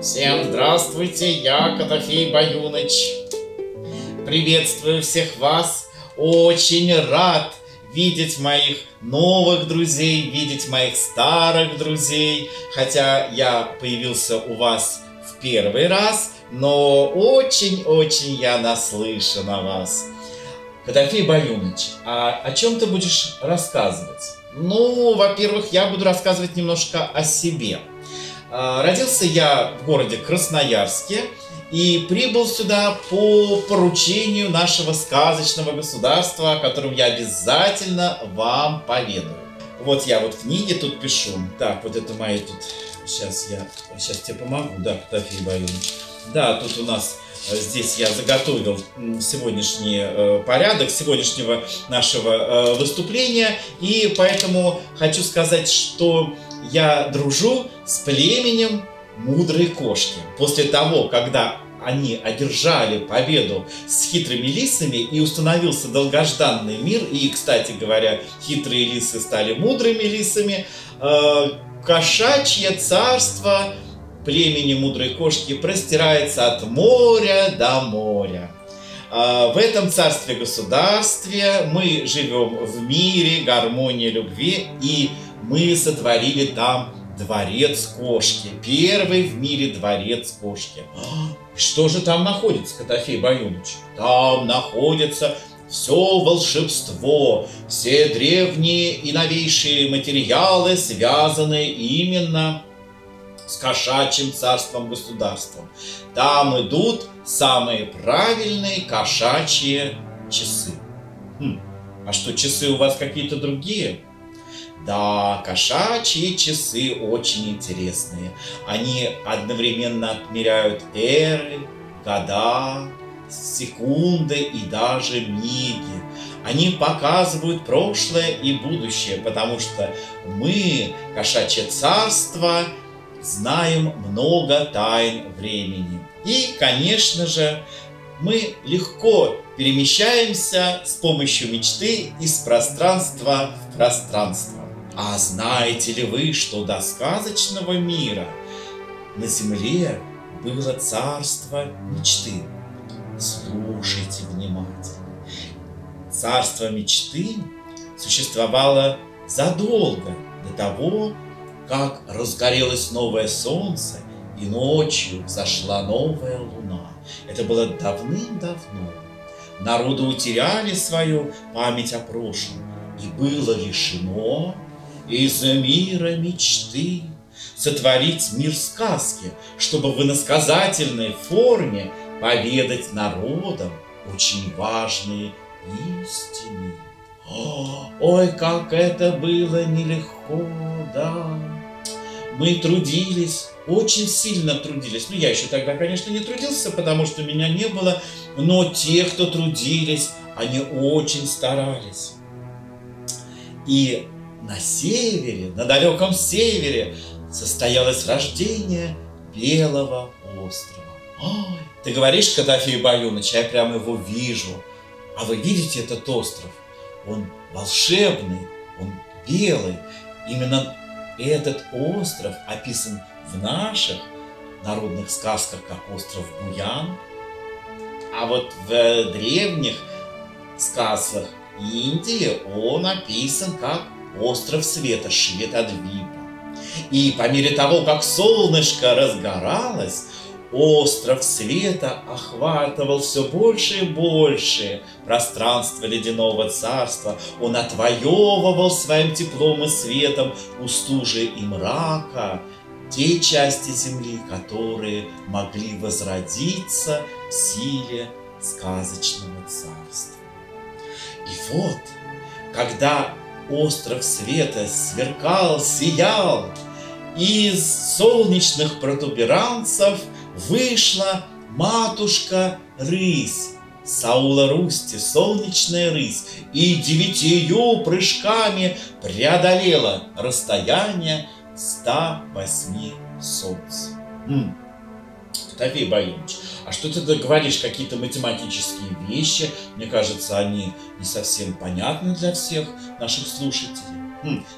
Всем здравствуйте, я Котофей Баюныч. Приветствую всех вас. Очень рад видеть моих новых друзей, видеть моих старых друзей. Хотя я появился у вас в первый раз, но очень-очень я наслышан о вас. Котофей Баюныч, а о чем ты будешь рассказывать? Ну, во-первых, я буду рассказывать немножко о себе. Родился я в городе Красноярске и прибыл сюда по поручению нашего сказочного государства, о котором я обязательно вам поведаю. Вот я вот книги тут пишу. Так, вот это мои тут... Сейчас тебе помогу, да, Котофей Баюныч. Да, тут у нас... Здесь я заготовил сегодняшний порядок, сегодняшнего нашего выступления. И поэтому хочу сказать, что я дружу с племенем мудрой кошки. После того, когда они одержали победу с хитрыми лисами и установился долгожданный мир, и, кстати говоря, хитрые лисы стали мудрыми лисами, кошачье царство племени мудрой кошки простирается от моря до моря. В этом царстве-государстве мы живем в мире, гармонии, любви, и мы сотворили там дворец кошки. Первый в мире дворец кошки. Что же там находится, Котофей Баюныч? Там находится все волшебство, все древние и новейшие материалы, связанные именно с кошачьим царством-государством. Там идут самые правильные кошачьи часы. А что, часы у вас какие-то другие? Да, кошачьи часы очень интересные. Они одновременно отмеряют эры, года, секунды и даже миги. Они показывают прошлое и будущее, потому что мы, кошачье царство, знаем много тайн времени. И, конечно же, мы легко перемещаемся с помощью мечты из пространства в пространство. А знаете ли вы, что до сказочного мира на земле было царство мечты? Слушайте внимательно. Царство мечты существовало задолго до того, как разгорелось новое солнце, и ночью взошла новая луна. Это было давным-давно. Народы утеряли свою память о прошлом, и было решено из мира мечты сотворить мир сказки, чтобы в иносказательной форме поведать народам очень важные истины. Ой, как это было нелегко, да. Мы трудились, очень сильно трудились. Ну, я еще тогда, конечно, не трудился, потому что меня не было. Но те, кто трудились, они очень старались. И на севере, на далеком севере, состоялось рождение Белого острова. Ой, ты говоришь, Котофей Баюныч, я прямо его вижу. А вы видите этот остров? Он волшебный, он белый. Именно этот остров описан в наших народных сказках как остров Буян, а вот в древних сказках Индии он описан как остров света Шветадвипа. И по мере того, как солнышко разгоралось, остров света охватывал все больше и больше пространство ледяного царства. Он отвоевывал своим теплом и светом у стужи и мрака те части земли, которые могли возродиться в силе сказочного царства. И вот, когда остров света сверкал, сиял, из солнечных протуберанцев вышла матушка-рысь, Саула-Русти, солнечная рысь, и 9 прыжками преодолела расстояние 108 солнц. Котофей Баюныч, а что ты говоришь, какие-то математические вещи? Мне кажется, они не совсем понятны для всех наших слушателей.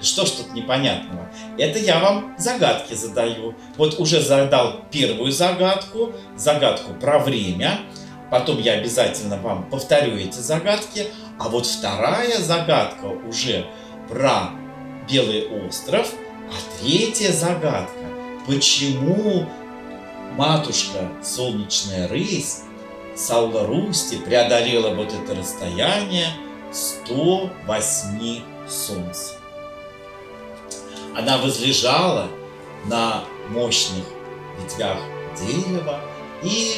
Что ж тут непонятного? Это я вам загадки задаю. Вот уже задал первую загадку, загадку про время. Потом я обязательно вам повторю эти загадки. А вот вторая загадка уже про Белый остров. А третья загадка. Почему матушка Солнечная Рысь Саула-Русти преодолела вот это расстояние 108 солнц? Она возлежала на мощных ветвях дерева и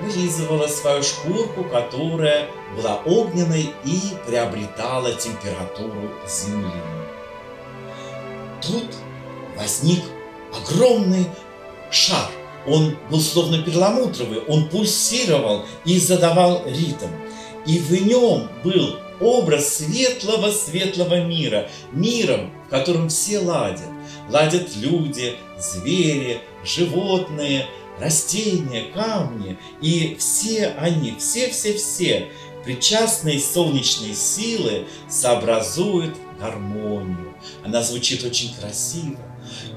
вылизывала свою шкурку, которая была огненной и приобретала температуру земли. Тут возник огромный шар. Он был словно перламутровый, он пульсировал и задавал ритм. И в нем был образ светлого-светлого мира. Миром, в котором все ладят. Ладят люди, звери, животные, растения, камни. И все они, все-все-все причастные солнечные силы сообразуют гармонию. Она звучит очень красиво.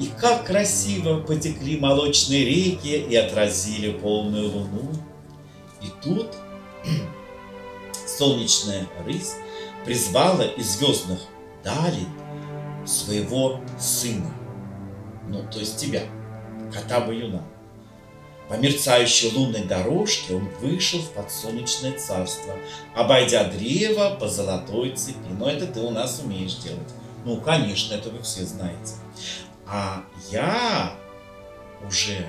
И как красиво потекли молочные реки и отразили полную луну. И тут Солнечная Рысь призвала из звездных далей своего сына, ну то есть тебя, кота Баюна. По мерцающей лунной дорожке он вышел в подсолнечное царство, обойдя древо по золотой цепи. Но это ты у нас умеешь делать. Ну конечно, это вы все знаете. А я уже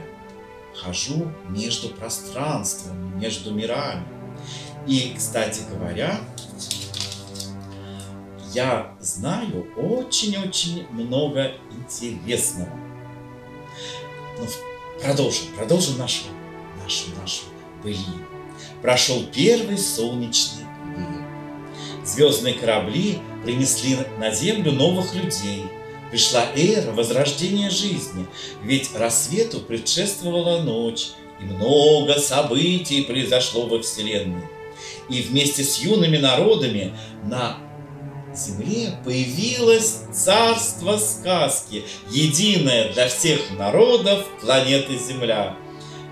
хожу между пространствами, между мирами. И, кстати говоря, я знаю очень-очень много интересного. Ну, продолжим нашу былину. Прошел первый солнечный день. Звездные корабли принесли на Землю новых людей. Пришла эра возрождения жизни, ведь рассвету предшествовала ночь, и много событий произошло во Вселенной. И вместе с юными народами на Земле появилось царство сказки, единое для всех народов планеты Земля.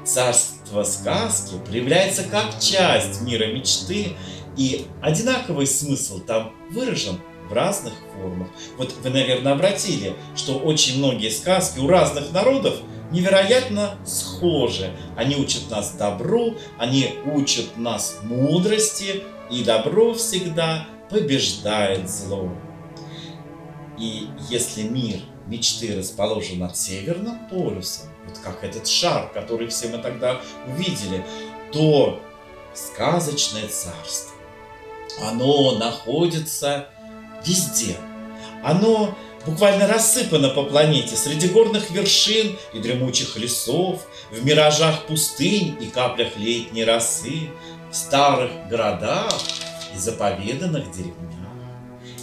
Царство сказки проявляется как часть мира мечты, и одинаковый смысл там выражен в разных формах. Вот вы, наверное, обратили, что очень многие сказки у разных народов невероятно схожи. Они учат нас добру, они учат нас мудрости, и добро всегда побеждает зло. И если мир мечты расположен над Северным полюсом, вот как этот шар, который все мы тогда увидели, то сказочное царство, оно находится везде. Оно буквально рассыпано по планете среди горных вершин и дремучих лесов, в миражах пустынь и каплях летней росы, в старых городах и заповеданных деревнях.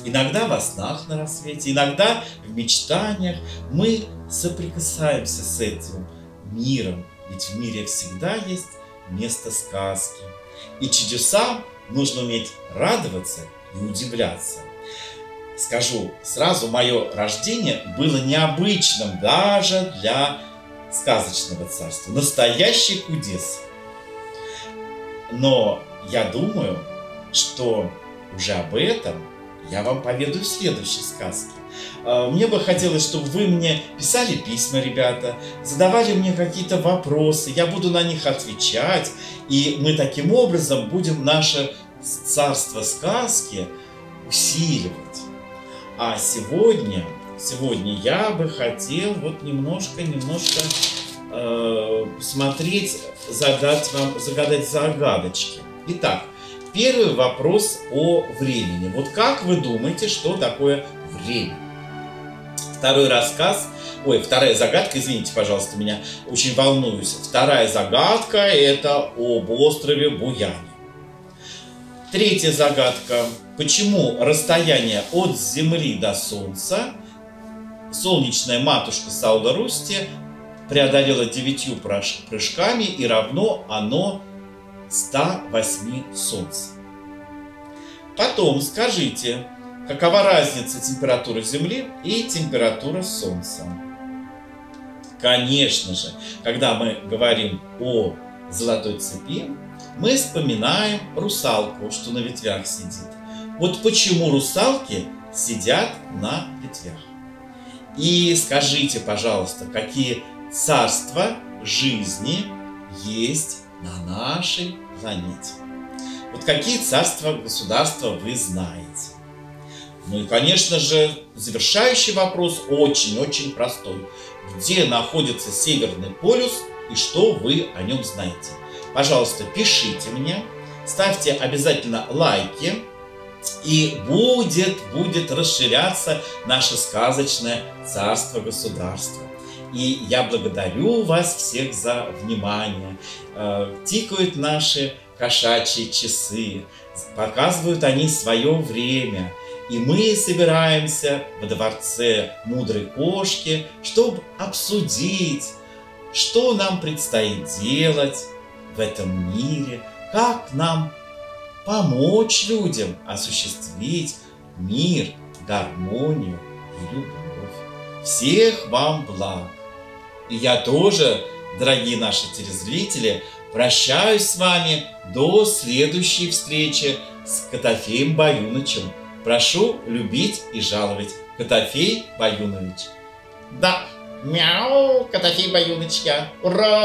Иногда во снах на рассвете, иногда в мечтаниях мы соприкасаемся с этим миром, ведь в мире всегда есть место сказки. И чудесам нужно уметь радоваться и удивляться. Скажу сразу, мое рождение было необычным даже для сказочного царства. Настоящий кудес. Но я думаю, что уже об этом я вам поведаю в следующей сказке. Мне бы хотелось, чтобы вы мне писали письма, ребята, задавали мне какие-то вопросы. Я буду на них отвечать. И мы таким образом будем наше царство сказки усиливать. А сегодня я бы хотел вот немножко посмотреть, загадать загадочки. Итак, первый вопрос о времени. Вот как вы думаете, что такое время? Вторая загадка, извините, пожалуйста, меня очень волнуюсь. Вторая загадка — это об острове Буяне. Третья загадка. Почему расстояние от Земли до Солнца солнечная матушка Саула-Русти преодолела 9 прыжками, и равно оно 108 солнц? Потом скажите, Какова разница температуры Земли и температуры Солнца? Конечно же, когда мы говорим о золотой цепи, мы вспоминаем русалку, что на ветвях сидит. Вот почему русалки сидят на ветвях. И скажите, пожалуйста, какие царства жизни есть на нашей планете? Вот какие царства, государства вы знаете? Ну и, конечно же, завершающий вопрос очень-очень простой. Где находится Северный полюс и что вы о нем знаете? Пожалуйста, пишите мне, ставьте обязательно лайки, и будет расширяться наше сказочное царство-государство. И я благодарю вас всех за внимание. Тикают наши кошачьи часы, показывают они свое время. И мы собираемся во дворце мудрой кошки, чтобы обсудить, что нам предстоит делать в этом мире, как нам помочь людям осуществить мир, гармонию и любовь. Всех вам благ! И я тоже, дорогие наши телезрители, прощаюсь с вами до следующей встречи с Котофеем Баюнычем. Прошу любить и жаловать. Котофей Баюныч. Да, мяу, Котофей Баюнычка. Ура!